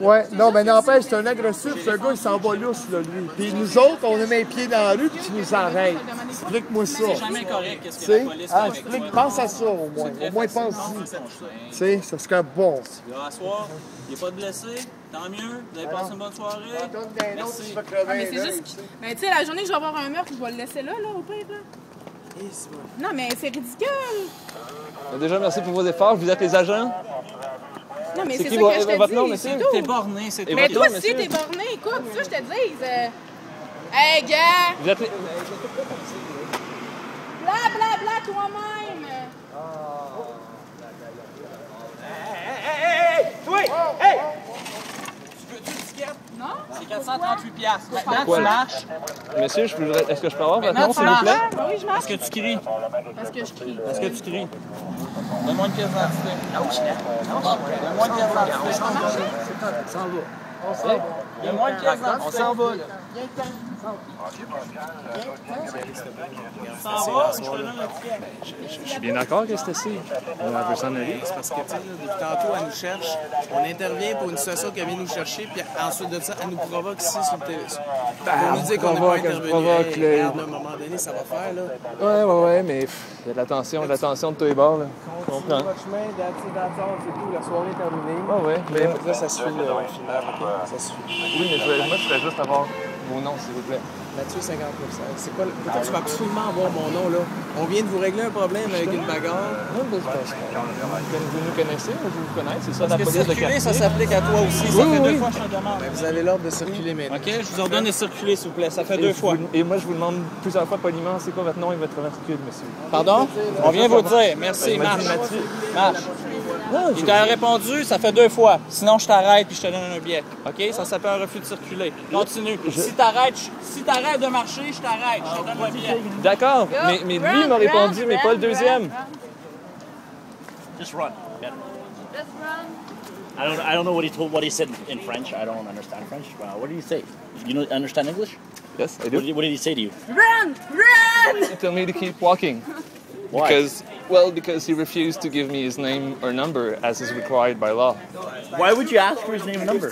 Ouais, non, mais n'empêche, c'est un agressif, ce gars, il s'en va lousse, là, lui. Puis nous autres, on a mis les pieds dans la rue, puis tu nous arrêtes. Explique-moi ça. C'est jamais correct, qu'est-ce que la police fait avec toi. Pense à ça, au moins. Au moins, pense-y. Tu sais, ça serait bon. À soir, il n'y a pas de blessés. Tant mieux, vous avez passé une bonne soirée. Merci. Mais c'est juste. Mais tu sais, la journée que je vais avoir un meurtre, je vais le laisser là, là, au pire, là. Non, mais c'est ridicule! Déjà, merci pour vos efforts. Vous êtes les agents? Non, mais c'est ça que je te dis. C'est tout. T'es borné, c'est tout. Mais toi aussi, t'es borné. Écoute, ça, je te dis. Hey, gars! Vous êtes les... Bla, bla, bla, toi-même! Hey, hey, hey! Toi! Hey! Tu veux-tu une ticket? Non? C'est 438$. Maintenant, tu marches. Monsieur, est-ce que je peux avoir votre nom, s'il vous plaît? Oui, je marche. Est-ce que tu cries? Parce que je crie. Est-ce que tu cries? Donne-moi une pièce d'identité. Donne-moi une pièce d'identité. On s'en va. On s'en va. Donne-moi une pièce d'identité. On s'en va. Je suis bien d'accord que c'est ça. On veut s'en aller. C'est parce que, tu sais, depuis tantôt, elle nous cherche. On intervient pour une situation qu'elle vient nous chercher, puis ensuite de ça, elle nous provoque ici sur le terrain. Elle nous dit qu'on n'est pas intervenu. À un moment donné, ça va faire, là. Ouais, mais il y a de l'attention de tous les bords, là. Je comprends. Votre chemin, c'est tout. La soirée est terminée. Ouais, mais là, ça suffit. Ça suffit. Oui, mais moi, je voudrais juste avoir vos noms, s'il vous plaît. Mathieu, 50%. C'est quoi le... Tu vas absolument avoir mon nom, là. On vient de vous régler un problème avec une bagarre. Non, mais vous nous connaissez ou vous vous connaissez? C'est ça, la police de quartier. Circuler, ça s'applique à toi aussi. Ça fait deux fois que je te demande. Vous avez l'ordre de circuler maintenant. OK, je vous ordonne de circuler, s'il vous plaît. Ça fait deux fois. Et moi, je vous demande plusieurs fois poliment, c'est quoi votre nom et votre remarqué, monsieur? Pardon? On vient vous dire. Merci, marche. Marche. Il t'a répondu, ça fait deux fois. Sinon, je t'arrête et je te donne un billet. OK? Ça s'appelle un refus de circuler. Continue. Si t'arrêtes de marcher, je t'arrête. Je te donne un billet. D'accord. Mais lui, il m'a répondu, mais pas le deuxième. Just run. Just run. I don't know what he said in French. I don't understand French. What did he say? You understand English? Yes, I do. What did he say to you? Run! Run! He told me to keep walking. Why? Because he refused to give me his name or number as is required by law. Why would you ask for his name and number?